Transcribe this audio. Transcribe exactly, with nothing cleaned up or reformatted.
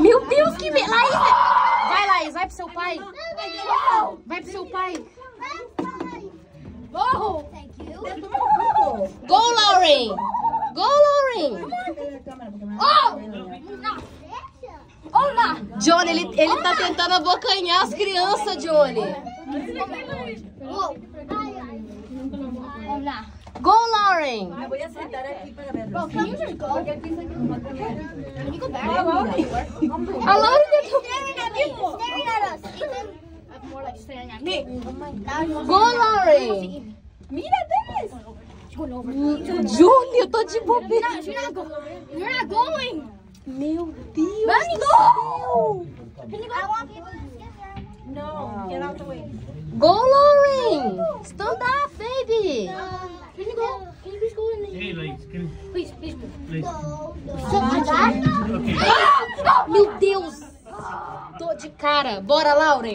Meu Deus, que... Laís! Vai, Laís, vai pro seu pai. Vai pro seu pai. Go! Go, Lauren! Go, Lauren! Oh! Olá! Johnny, ele, ele tá tentando abocanhar as crianças, Johnny. Olá! Go, Lauren! Eu vou sentar aqui para ver. A Lauren está me... Go, Lauren! Mira this! Júlia, eu tô de bobeira. You're not going! Meu Deus! Let go! I want people to skip there. No, get out the way. Go, Lauren! Stand up, baby! Can you go? Can you please go in the... Hey, ladies, can you... Please, please, please. Meu Deus! Tô de cara. Bora, Lauren!